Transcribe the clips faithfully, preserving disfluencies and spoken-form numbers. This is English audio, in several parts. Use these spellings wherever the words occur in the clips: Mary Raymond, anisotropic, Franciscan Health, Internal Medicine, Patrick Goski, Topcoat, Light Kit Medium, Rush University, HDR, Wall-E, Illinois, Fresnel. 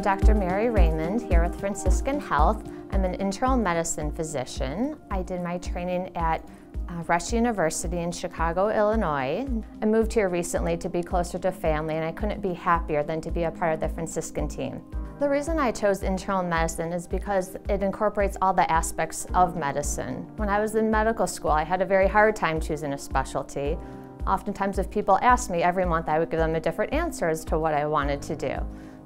I'm Doctor Mary Raymond here with Franciscan Health. I'm an internal medicine physician. I did my training at uh, Rush University in Chicago, Illinois. I moved here recently to be closer to family, and I couldn't be happier than to be a part of the Franciscan team. The reason I chose internal medicine is because it incorporates all the aspects of medicine. When I was in medical school, I had a very hard time choosing a specialty. Oftentimes, if people asked me every month, I would give them a different answer as to what I wanted to do.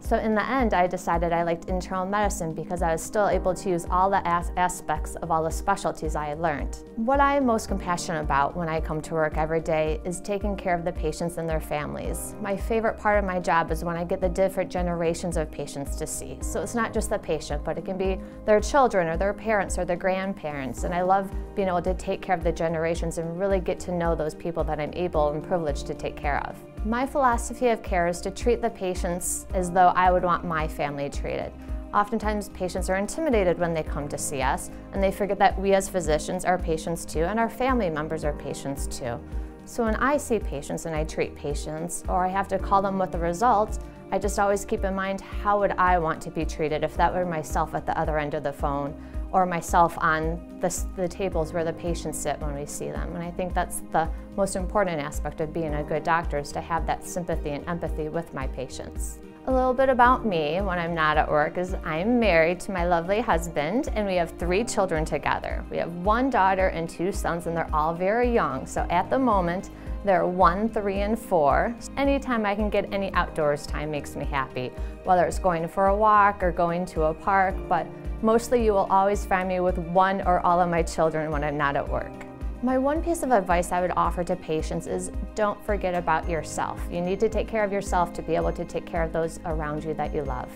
So in the end, I decided I liked internal medicine because I was still able to use all the as aspects of all the specialties I had learned. What I am most compassionate about when I come to work every day is taking care of the patients and their families. My favorite part of my job is when I get the different generations of patients to see. So it's not just the patient, but it can be their children or their parents or their grandparents. And I love being able to take care of the generations and really get to know those people that I'm able and privileged to take care of. My philosophy of care is to treat the patients as though I would want my family treated. Oftentimes, patients are intimidated when they come to see us, and they forget that we as physicians are patients too, and our family members are patients too. So when I see patients and I treat patients, or I have to call them with the results, I just always keep in mind, how would I want to be treated if that were myself at the other end of the phone, or myself on the, the tables where the patients sit when we see them. And I think that's the most important aspect of being a good doctor, is to have that sympathy and empathy with my patients. A little bit about me when I'm not at work is I'm married to my lovely husband, and we have three children together. We have one daughter and two sons, and they're all very young. So at the moment, they're one, three, and four. Anytime I can get any outdoors time makes me happy, whether it's going for a walk or going to a park, but mostly you will always find me with one or all of my children when I'm not at work. My one piece of advice I would offer to patients is don't forget about yourself. You need to take care of yourself to be able to take care of those around you that you love.